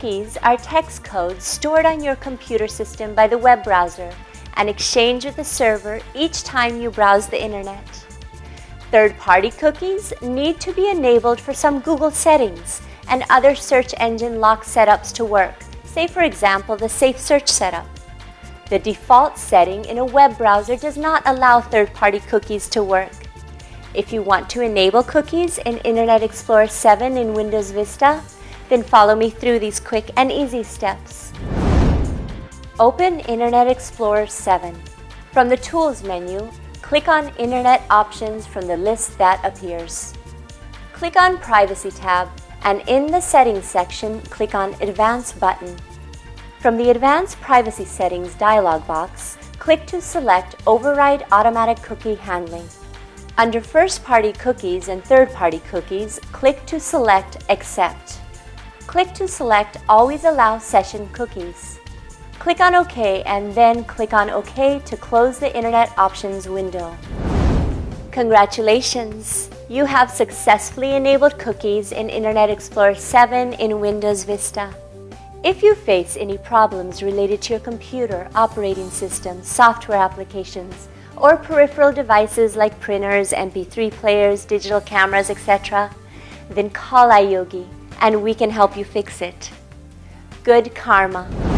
cookies are text codes stored on your computer system by the web browser and exchanged with the server each time you browse the internet. Third-party cookies need to be enabled for some Google settings and other search engine lock setups to work, say for example the Safe Search setup. The default setting in a web browser does not allow third-party cookies to work. If you want to enable cookies in Internet Explorer 7 in Windows Vista, then follow me through these quick and easy steps. Open Internet Explorer 7. From the Tools menu, click on Internet Options from the list that appears. Click on Privacy tab, and in the Settings section, click on Advanced button. From the Advanced Privacy Settings dialog box, click to select Override Automatic Cookie Handling. Under First-Party Cookies and Third-Party Cookies, click to select Accept. Click to select Always Allow Session Cookies. Click on OK and then click on OK to close the Internet Options window. Congratulations! You have successfully enabled cookies in Internet Explorer 7 in Windows Vista. If you face any problems related to your computer, operating system, software applications, or peripheral devices like printers, MP3 players, digital cameras, etc., then call iYogi and we can help you fix it. Good karma!